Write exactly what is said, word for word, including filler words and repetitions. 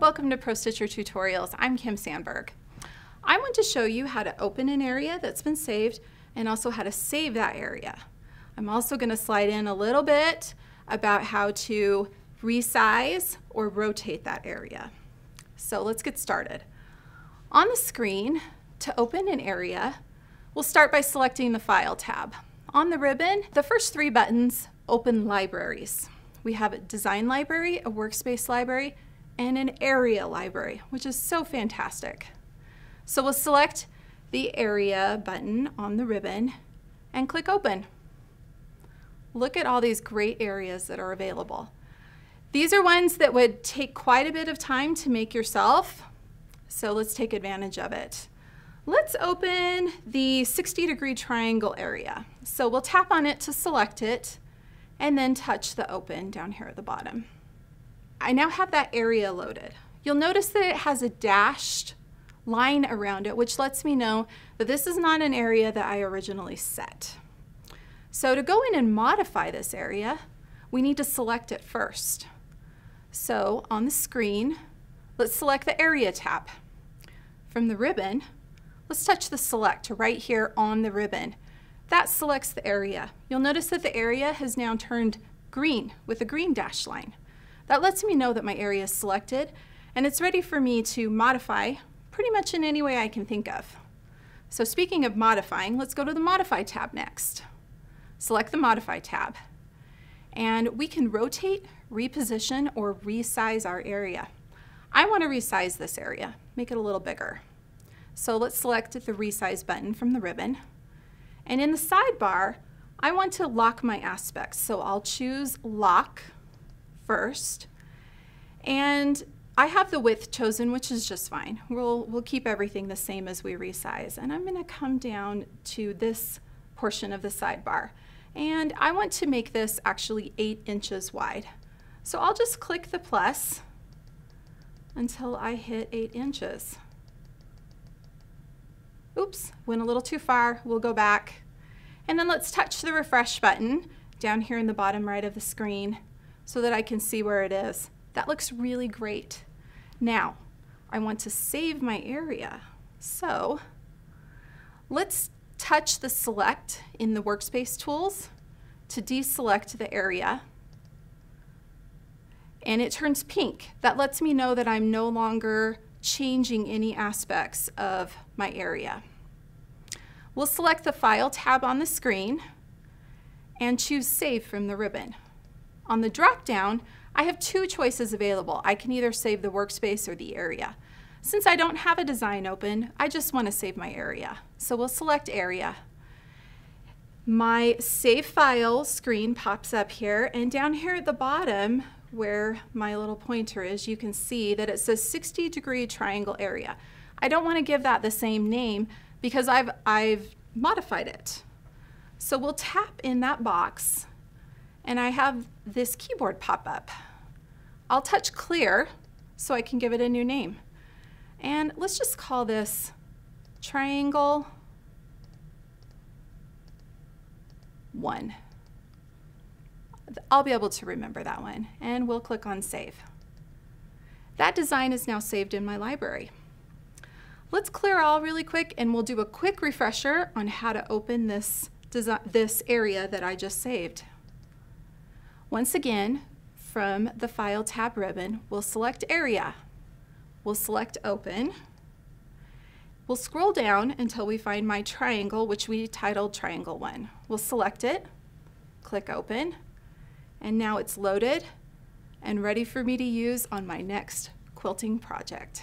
Welcome to Pro Stitcher Tutorials. I'm Kim Sandberg. I want to show you how to open an area that's been saved and also how to save that area. I'm also going to slide in a little bit about how to resize or rotate that area. So let's get started. On the screen, to open an area, we'll start by selecting the File tab. On the ribbon, the first three buttons open libraries. We have a design library, a workspace library, and an area library, which is so fantastic. So we'll select the area button on the ribbon and click open. Look at all these great areas that are available. These are ones that would take quite a bit of time to make yourself, so let's take advantage of it. Let's open the sixty degree triangle area. So we'll tap on it to select it and then touch the open down here at the bottom. I now have that area loaded. You'll notice that it has a dashed line around it, which lets me know that this is not an area that I originally set. So to go in and modify this area, we need to select it first. So on the screen, let's select the Area tab. From the ribbon, let's touch the Select right here on the ribbon. That selects the area. You'll notice that the area has now turned green with a green dashed line. That lets me know that my area is selected and it's ready for me to modify pretty much in any way I can think of. So speaking of modifying, let's go to the Modify tab next. Select the Modify tab and we can rotate, reposition, or resize our area. I want to resize this area, make it a little bigger. So let's select the Resize button from the ribbon, and in the sidebar I want to lock my aspects, so I'll choose Lock first, and I have the width chosen, which is just fine. We'll, we'll keep everything the same as we resize, and I'm going to come down to this portion of the sidebar, and I want to make this actually eight inches wide. So I'll just click the plus until I hit eight inches. Oops, went a little too far. We'll go back, and then let's touch the refresh button down here in the bottom right of the screen so that I can see where it is. That looks really great. Now, I want to save my area. So let's touch the Select in the Workspace tools to deselect the area. And it turns pink. That lets me know that I'm no longer changing any aspects of my area. We'll select the File tab on the screen and choose Save from the ribbon. On the drop-down, I have two choices available. I can either save the workspace or the area. Since I don't have a design open, I just want to save my area. So we'll select Area. My Save File screen pops up here, and down here at the bottom where my little pointer is, you can see that it says sixty degree triangle area. I don't want to give that the same name because I've, I've modified it. So we'll tap in that box, and I have this keyboard pop up. I'll touch Clear so I can give it a new name. And let's just call this Triangle one. I'll be able to remember that one, and we'll click on Save. That design is now saved in my library. Let's clear all really quick, and we'll do a quick refresher on how to open this, design, this area that I just saved. Once again, from the File tab ribbon, we'll select Area. We'll select Open. We'll scroll down until we find my triangle, which we titled Triangle one. We'll select it, click Open, and now it's loaded and ready for me to use on my next quilting project.